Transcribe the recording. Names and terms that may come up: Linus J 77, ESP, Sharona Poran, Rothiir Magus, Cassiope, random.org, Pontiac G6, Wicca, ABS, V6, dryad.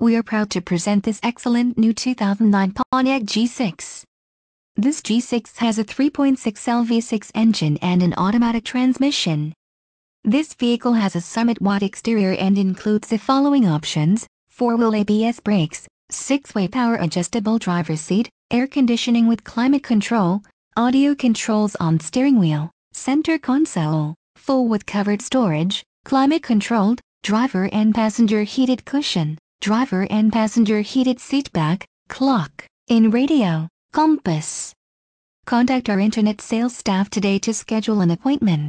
we are proud to present this excellent new 2009 Pontiac G6. This G6 has a 3.6L V6 engine and an automatic transmission. This vehicle has a summit-wide exterior and includes the following options: 4-wheel ABS brakes, 6-way power adjustable driver's seat, air conditioning with climate control, audio controls on steering wheel, center console, full with covered storage, climate controlled, driver and passenger heated cushion, driver and passenger heated seatback, clock, in-radio, compass. Contact our internet sales staff today to schedule an appointment.